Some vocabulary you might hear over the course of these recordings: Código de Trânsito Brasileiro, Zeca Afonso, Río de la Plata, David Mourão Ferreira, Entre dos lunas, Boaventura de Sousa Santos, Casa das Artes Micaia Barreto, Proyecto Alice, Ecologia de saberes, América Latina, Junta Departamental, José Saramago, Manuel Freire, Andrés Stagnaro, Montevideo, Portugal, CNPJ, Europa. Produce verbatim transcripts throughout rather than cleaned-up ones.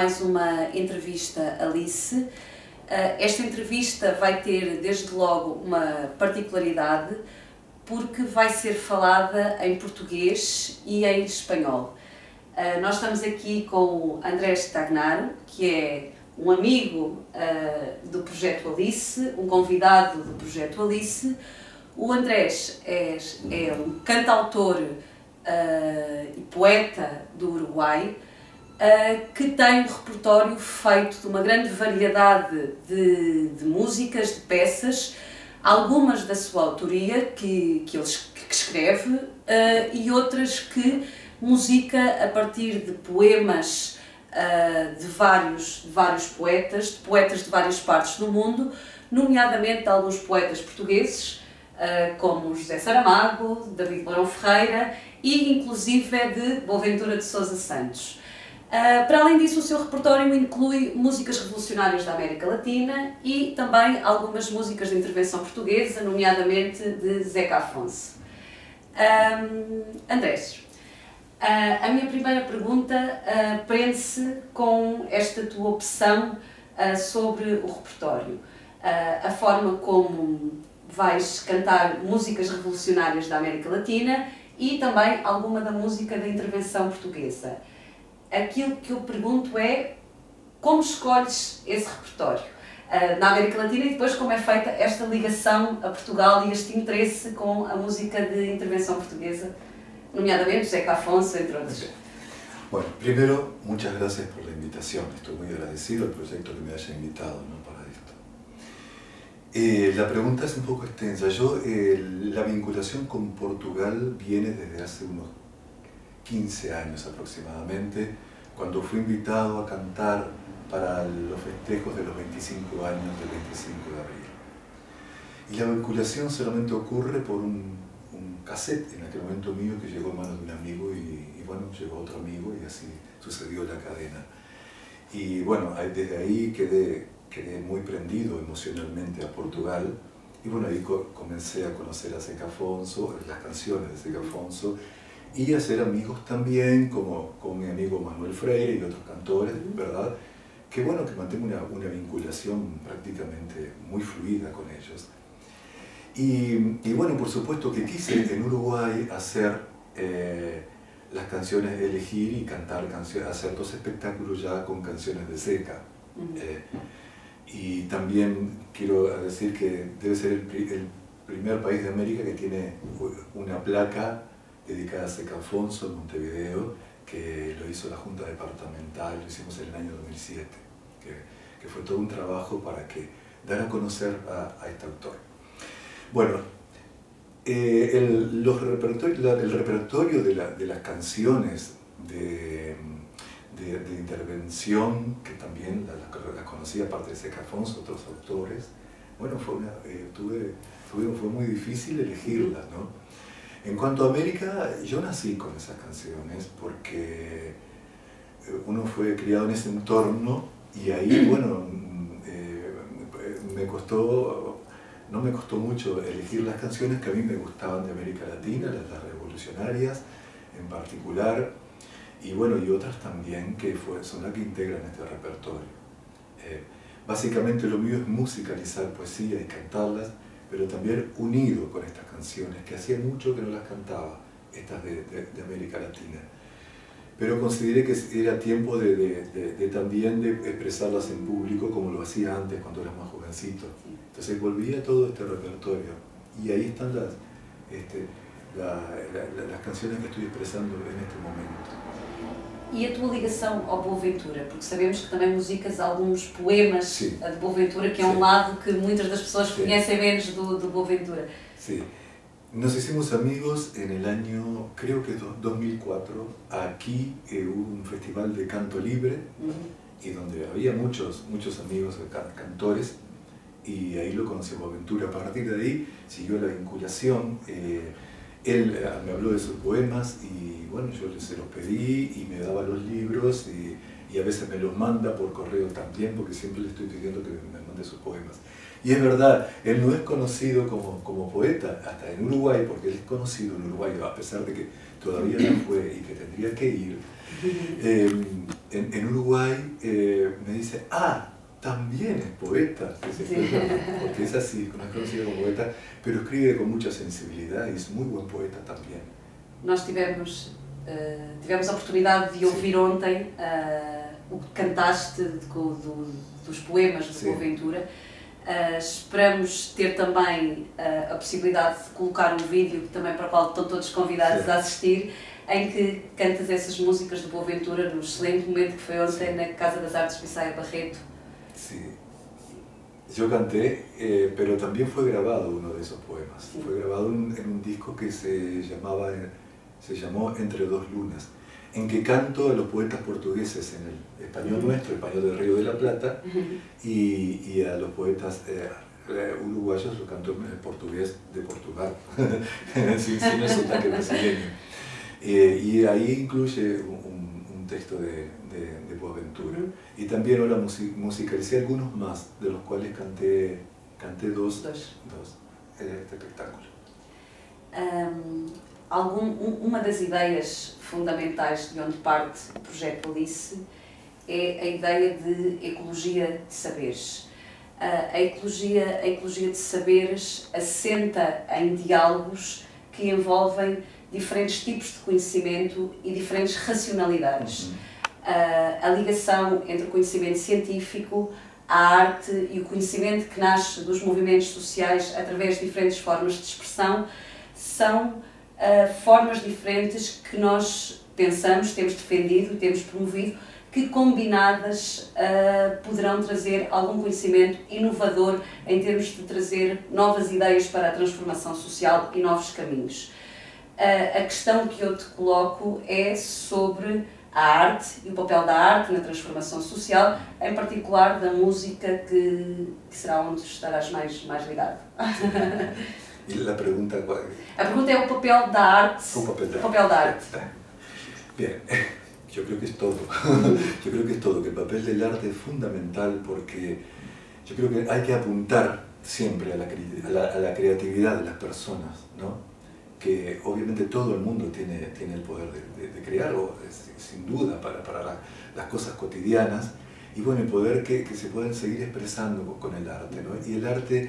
mais uma entrevista Alice. Esta entrevista vai ter, desde logo, uma particularidade, porque vai ser falada em português e em espanhol. Nós estamos aqui com o Andrés Stagnaro, que é um amigo do Projeto Alice, um convidado do Projeto Alice. O Andrés é, é um cantautor Uh, e poeta do Uruguai, uh, que tem um repertório feito de uma grande variedade de, de músicas, de peças, algumas da sua autoria, que, que ele que escreve, uh, e outras que musica a partir de poemas uh, de, vários, de vários poetas, de poetas de várias partes do mundo, nomeadamente alguns poetas portugueses, uh, como José Saramago, David Mourão Ferreira, e inclusive é de Boaventura de Sousa Santos. Uh, para além disso, o seu repertório inclui músicas revolucionárias da América Latina e também algumas músicas de intervenção portuguesa, nomeadamente de Zeca Afonso. Um, Andrés, uh, a minha primeira pergunta uh, prende-se com esta tua opção uh, sobre o repertório. Uh, a forma como vais cantar músicas revolucionárias da América Latina e também alguma da música da intervenção portuguesa. Aquilo que eu pergunto é como escolhes esse repertório uh, na América Latina e depois como é feita esta ligação a Portugal e este interesse com a música de intervenção portuguesa, nomeadamente Zeca Afonso, entre outros. Okay. Bueno, primero, muchas gracias por la invitación. Estoy muy agradecido al proyecto que me haya invitado, ¿no?, para esto. Eh, la pregunta es un poco extensa. Yo, eh, la vinculación con Portugal viene desde hace unos quince años aproximadamente, cuando fui invitado a cantar para los festejos de los veinticinco años del veinticinco de abril. Y la vinculación solamente ocurre por un, un cassette en aquel momento mío que llegó a manos de un amigo y, y bueno, llegó a otro amigo y así sucedió la cadena. Y bueno, desde ahí quedé... quedé muy prendido emocionalmente a Portugal y bueno, ahí co comencé a conocer a Zeca Afonso, las canciones de Zeca Afonso y a ser amigos también como con mi amigo Manuel Freire y otros cantores, ¿verdad? Que bueno, que mantengo una, una vinculación prácticamente muy fluida con ellos. Y, y bueno, por supuesto que quise en Uruguay hacer eh, las canciones, elegir y cantar canciones, hacer dos espectáculos ya con canciones de Zeca. Eh, Y también quiero decir que debe ser el, pri el primer país de América que tiene una placa dedicada a Zeca Afonso en Montevideo, que lo hizo la Junta Departamental, lo hicimos en el año dos mil siete, que, que fue todo un trabajo para que dar a conocer a, a este autor. Bueno, eh, el, los repertor la, el repertorio de, la, de las canciones de... De, de intervención, que también la, la, la conocí, aparte de Zeca Afonso, otros autores, bueno, fue, una, eh, tuve, tuve, fue muy difícil elegirlas, ¿no? En cuanto a América, yo nací con esas canciones porque uno fue criado en ese entorno y ahí, bueno, eh, me costó, no me costó mucho elegir las canciones que a mí me gustaban de América Latina, las, las revolucionarias en particular, y bueno, y otras también que fue, son las que integran este repertorio. Eh, básicamente lo mío es musicalizar poesía y cantarlas, pero también unido con estas canciones, que hacía mucho que no las cantaba, estas de, de, de América Latina. Pero consideré que era tiempo de, de, de, de también de expresarlas en público, como lo hacía antes, cuando era más jovencito. Entonces volví a todo este repertorio, y ahí están las, este, la, la, la, las canciones que estoy expresando en este momento. E a tua ligação ao Boaventura, porque sabemos que também musicas alguns poemas, sim, de Boaventura, que é um, sim, lado que muitas das pessoas, sim, conhecem menos do, do Boaventura. Sim. Nos hicimos amigos en el año, creo que dos mil cuatro, aquí eh, hubo un festival de canto libre, uh-huh, y donde había muchos, muchos amigos cantores, y ahí lo conocí a Boaventura. A partir de ahí siguió la vinculación. Eh, Él me habló de sus poemas y bueno, yo se los pedí y me daba los libros y, y a veces me los manda por correo también, porque siempre le estoy pidiendo que me mande sus poemas. Y es verdad, él no es conocido como, como poeta, hasta en Uruguay, porque él es conocido en Uruguay, a pesar de que todavía no fue y que tendría que ir, eh, en, en Uruguay eh, me dice, ah, también es poeta, que se encuentra, porque es así, no es conocido como poeta, pero escribe con mucha sensibilidad y es muy buen poeta también. Nós tivemos, uh, tivemos a oportunidade de ouvir, sim, ontem uh, o que cantaste de, de, do, dos poemas de Boaventura. Uh, esperamos ter também uh, a possibilidade de colocar um vídeo também para o qual estão todos convidados, sim, a assistir, em que cantas essas músicas de Boaventura no excelente momento que foi ontem, sim, na Casa das Artes Micaia Barreto. Sim, eu cantei, eh, mas também foi gravado um desses poemas. Sim. Foi gravado em um disco que se chamava se llamó Entre dos lunas, en que canto a los poetas portugueses en el español nuestro, el español del Río de la Plata, y, y a los poetas eh, uruguayos los canto en el portugués de Portugal, sin, sin el sotaque brasileño. Eh, y ahí incluye un, un texto de, de, de Boaventura, y también ahora music musicalicé algunos más, de los cuales canté, canté dos, dos en este espectáculo. Um... Algum, uma das ideias fundamentais de onde parte o Projeto Alice é a ideia de ecologia de saberes. A ecologia, a ecologia de saberes assenta em diálogos que envolvem diferentes tipos de conhecimento e diferentes racionalidades. Uhum. A, a ligação entre o conhecimento científico, a arte e o conhecimento que nasce dos movimentos sociais através de diferentes formas de expressão são Uh, formas diferentes que nós pensamos, temos defendido, temos promovido, que combinadas uh, poderão trazer algum conhecimento inovador em termos de trazer novas ideias para a transformação social e novos caminhos. Uh, a questão que eu te coloco é sobre a arte e o papel da arte na transformação social, em particular da música, que, que será onde estarás mais, mais ligado. E a pergunta qual? A pergunta é o papel da arte. O papel da, o papel da arte. Bem, eu acho que é tudo. Eu acho que é tudo. Que o papel da arte é fundamental porque eu acho que há que apontar sempre à criatividade das pessoas, não? Que obviamente todo o mundo tem tem o poder de, de, de criar, ou, sem dúvida, para para as coisas cotidianas e bom, o poder que que se podem seguir expressando com o arte, não? E o arte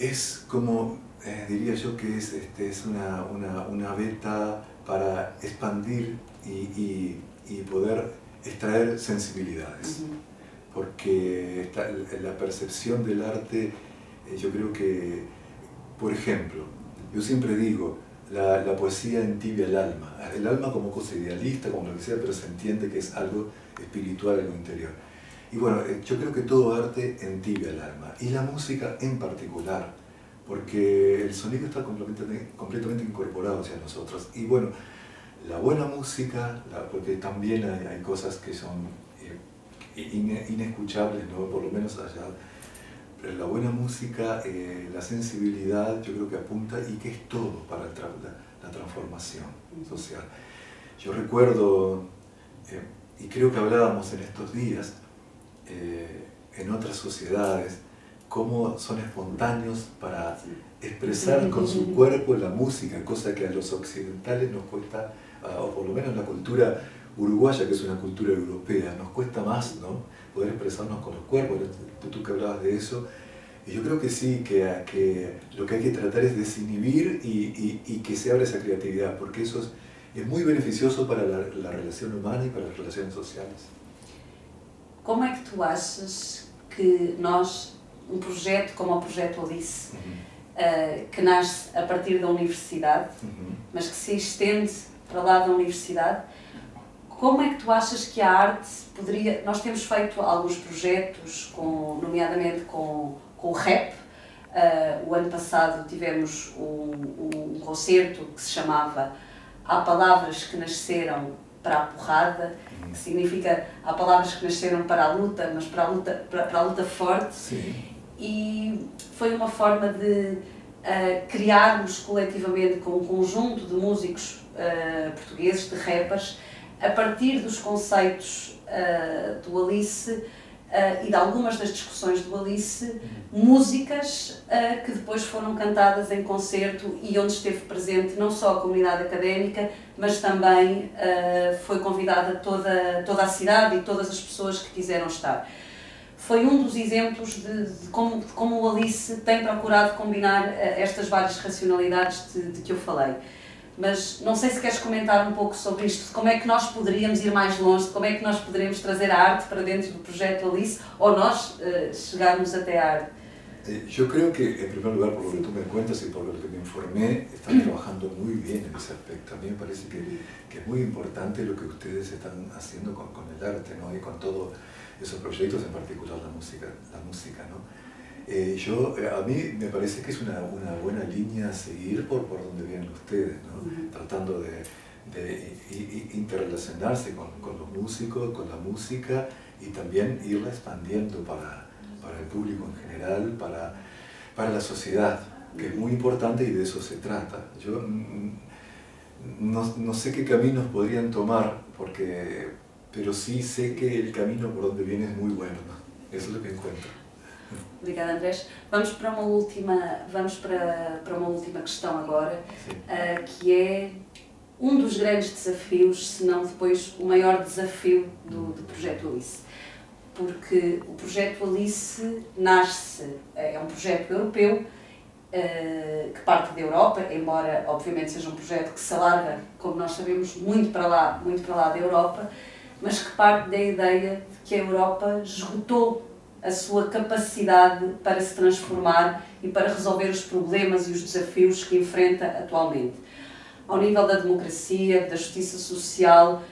es como, eh, diría yo, que es, este, es una, una, una beta para expandir y, y, y poder extraer sensibilidades. Uh-huh. Porque esta, la percepción del arte, eh, yo creo que, por ejemplo, yo siempre digo, la, la poesía entibia el alma. El alma como cosa idealista, como lo que sea, pero se entiende que es algo espiritual, algo interior. Y bueno, yo creo que todo arte entibia el alma, y la música en particular, porque el sonido está completamente, completamente incorporado hacia nosotros. Y bueno, la buena música, la, porque también hay, hay cosas que son eh, in, inescuchables, ¿no? Por lo menos allá. Pero la buena música, eh, la sensibilidad, yo creo que apunta y que es todo para la, la transformación social. Yo recuerdo, eh, y creo que hablábamos en estos días, Eh, en otras sociedades, cómo son espontáneos para expresar con su cuerpo la música, cosa que a los occidentales nos cuesta, uh, o por lo menos la cultura uruguaya, que es una cultura europea, nos cuesta más, ¿no? Poder expresarnos con los cuerpos. Tú, tú que hablabas de eso, y yo creo que sí, que, que lo que hay que tratar es desinhibir y, y, y que se abra esa creatividad, porque eso es, es muy beneficioso para la, la relación humana y para las relaciones sociales. Como é que tu achas que nós, um projeto como o Projeto Alice, uhum, uh, que nasce a partir da universidade, uhum, mas que se estende para lá da universidade, como é que tu achas que a arte poderia... Nós temos feito alguns projetos, com, nomeadamente com, com o rap. Uh, o ano passado tivemos um, um concerto que se chamava Há Palavras que Nasceram para a Porrada, que significa, há palavras que nasceram para a luta, mas para a luta, para, para a luta forte. Sim. E foi uma forma de uh, criarmos coletivamente, com um conjunto de músicos uh, portugueses, de rappers, a partir dos conceitos uh, do Alice, Uh, e de algumas das discussões do Alice, músicas uh, que depois foram cantadas em concerto e onde esteve presente não só a comunidade académica, mas também uh, foi convidada toda, toda a cidade e todas as pessoas que quiseram estar. Foi um dos exemplos de, de, como, de como o Alice tem procurado combinar uh, estas várias racionalidades de, de que eu falei. Mas não sei se queres comentar um pouco sobre isto, de como é que nós poderíamos ir mais longe, de como é que nós poderemos trazer a arte para dentro do projeto Alice, ou nós uh, chegarmos até a arte. Eu creio que, em primeiro lugar, por lo que tu me cuentas e por lo que me informé, estão trabalhando muito bem nesse aspecto. A mim parece que, que é muito importante o que vocês estão fazendo com, com o arte, não? E com todos esses projetos, em particular a música. La música, não? Eh, yo, a mí me parece que es una, una buena línea a seguir por, por donde vienen ustedes, ¿no? Uh-huh. Tratando de, de, de interrelacionarse con, con los músicos, con la música y también irla expandiendo para, para el público en general, para, para la sociedad, que es muy importante y de eso se trata. Yo no, no sé qué caminos podrían tomar, porque, pero sí sé que el camino por donde viene es muy bueno, ¿no? Eso es lo que encuentro. Obrigada, Andrés. Vamos para uma última, vamos para, para uma última questão agora, uh, que é um dos grandes desafios, se não depois o maior desafio do, do Projeto Alice. Porque o Projeto Alice nasce, é um projeto europeu, uh, que parte da Europa, embora obviamente seja um projeto que se alarga, como nós sabemos, muito para lá, muito para lá da Europa, mas que parte da ideia de que a Europa esgotou a sua capacidade para se transformar e para resolver os problemas e os desafios que enfrenta atualmente. Ao nível da democracia, da justiça social,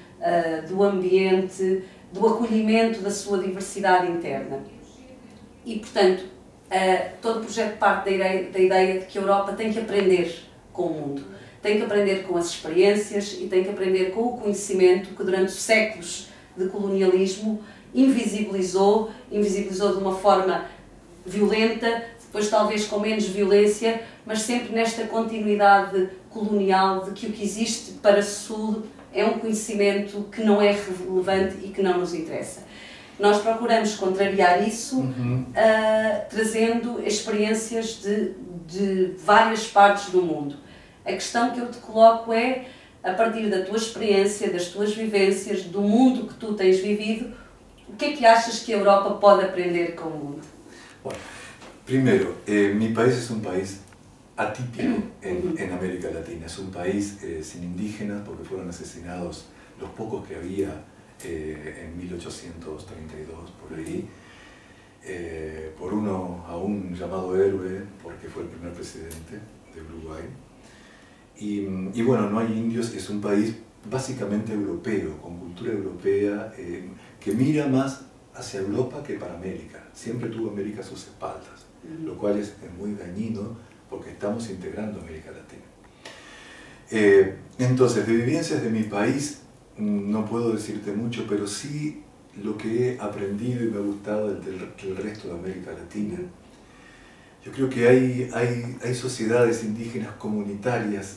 do ambiente, do acolhimento da sua diversidade interna. E, portanto, todo o projeto parte da ideia de que a Europa tem que aprender com o mundo, tem que aprender com as experiências e tem que aprender com o conhecimento que durante séculos de colonialismo invisibilizou, invisibilizou de uma forma violenta, depois talvez com menos violência, mas sempre nesta continuidade colonial de que o que existe para Sul é um conhecimento que não é relevante e que não nos interessa. Nós procuramos contrariar isso, uhum. uh, trazendo experiências de, de várias partes do mundo. A questão que eu te coloco é, a partir da tua experiência, das tuas vivências, do mundo que tu tens vivido, o que é que achas que a Europa pode aprender com o mundo? Bom, primeiro, eh, meu país é um país atípico em América Latina. É um país eh, sem indígenas, porque foram assassinados os poucos que havia eh, em mil oitocentos e trinta e dois, por aí, eh, por um aún chamado héroe, porque foi o primeiro presidente do Uruguai. E, e bueno, não há índios, é um país básicamente europeo, con cultura europea, eh, que mira más hacia Europa que para América. Siempre tuvo América a sus espaldas, uh-huh. Lo cual es, es muy dañino porque estamos integrando América Latina. Eh, entonces, de vivencias de mi país, no puedo decirte mucho, pero sí lo que he aprendido y me ha gustado del, del resto de América Latina. Yo creo que hay, hay, hay sociedades indígenas comunitarias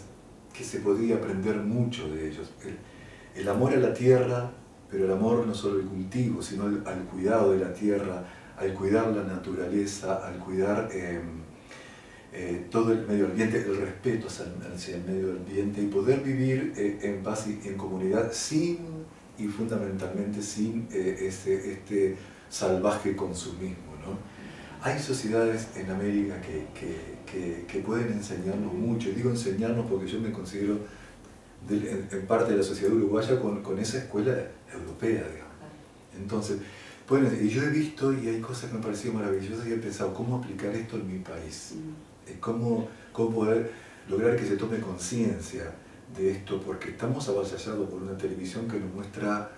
que se podía aprender mucho de ellos. El, el amor a la tierra, pero el amor no solo al cultivo, sino al, al cuidado de la tierra, al cuidar la naturaleza, al cuidar eh, eh, todo el medio ambiente, el respeto hacia el, hacia el medio ambiente y poder vivir eh, en paz y en comunidad sin, y fundamentalmente sin, eh, este, este salvaje consumismo, ¿no? Hay sociedades en América que, que, que, que pueden enseñarnos mucho, y digo enseñarnos porque yo me considero de, en, en parte de la sociedad uruguaya con, con esa escuela europea, digamos. Entonces, bueno, y yo he visto y hay cosas que me han parecido maravillosas y he pensado cómo aplicar esto en mi país, cómo, cómo poder lograr que se tome conciencia de esto, porque estamos avasallados por una televisión que nos muestra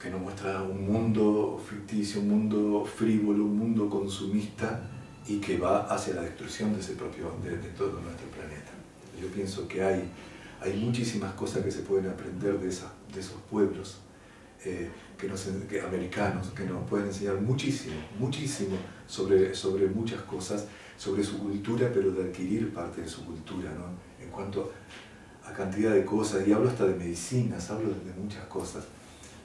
que nos muestra un mundo ficticio, un mundo frívolo, un mundo consumista y que va hacia la destrucción de ese propio, de, de todo nuestro planeta. Yo pienso que hay, hay muchísimas cosas que se pueden aprender de, esas, de esos pueblos eh, que nos, que, americanos que nos pueden enseñar muchísimo, muchísimo sobre, sobre muchas cosas, sobre su cultura, pero de adquirir parte de su cultura, ¿no? En cuanto a cantidad de cosas, y hablo hasta de medicinas, hablo de muchas cosas.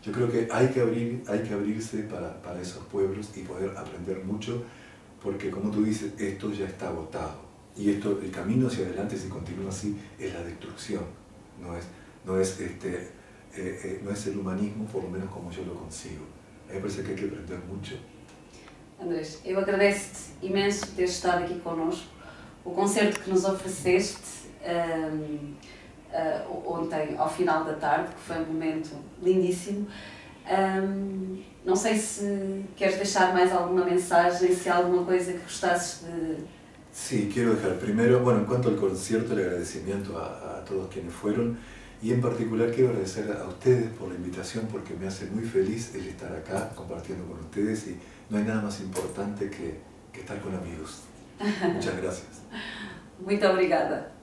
Yo creo que hay que, abrir, hay que abrirse para, para esos pueblos y poder aprender mucho, porque como tú dices, esto ya está agotado. Y esto, el camino hacia adelante, si continúa así, es la destrucción. No es, no es, este, eh, eh, no es el humanismo, por lo menos como yo lo consigo. A mí me parece que hay que aprender mucho. Andrés, eu agradeço-te imenso por ter estado aqui connosco. O concerto que nos ofereceste um, uh, ontem, ao final da tarde, que foi um momento lindíssimo. Um, não sei se queres deixar mais alguma mensagem, se há alguma coisa que gostasses de... Sí, quiero dejar primero, bueno, en cuanto al concierto, el agradecimiento a, a todos quienes fueron, y en particular quiero agradecer a ustedes por la invitación, porque me hace muy feliz el estar acá compartiendo con ustedes, y no hay nada más importante que, que estar con amigos. Muchas gracias. Muito obrigada.